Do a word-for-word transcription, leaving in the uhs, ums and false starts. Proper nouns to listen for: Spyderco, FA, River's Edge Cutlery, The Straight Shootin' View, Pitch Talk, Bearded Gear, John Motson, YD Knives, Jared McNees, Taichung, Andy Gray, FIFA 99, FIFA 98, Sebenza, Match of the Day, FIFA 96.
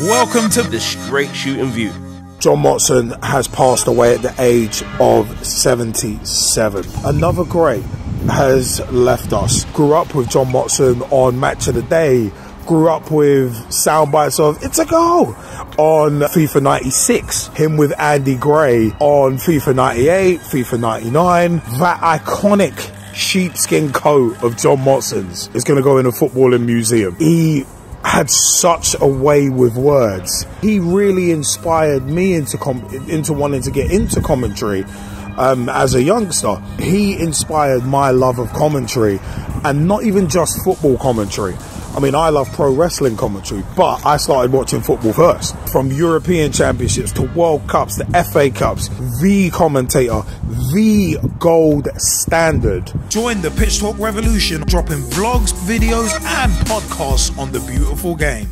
Welcome to the Straight Shooting View. John Motson has passed away at the age of seventy-seven. Another great has left us. Grew up with John Motson on Match of the Day. Grew up with sound bites of "It's a Goal" on FIFA ninety-six. Him with Andy Gray on FIFA ninety-eight, FIFA ninety-nine. That iconic sheepskin coat of John Motson's is going to go in a footballing museum. He had such a way with words. He really inspired me into com into wanting to get into commentary um, as a youngster. He inspired my love of commentary, and not even just football commentary. I mean, I love pro wrestling commentary, but I started watching football first. From European Championships to World Cups to F A Cups, the commentator, the gold standard. Join the Pitch Talk revolution, dropping vlogs, videos and podcasts on the beautiful game.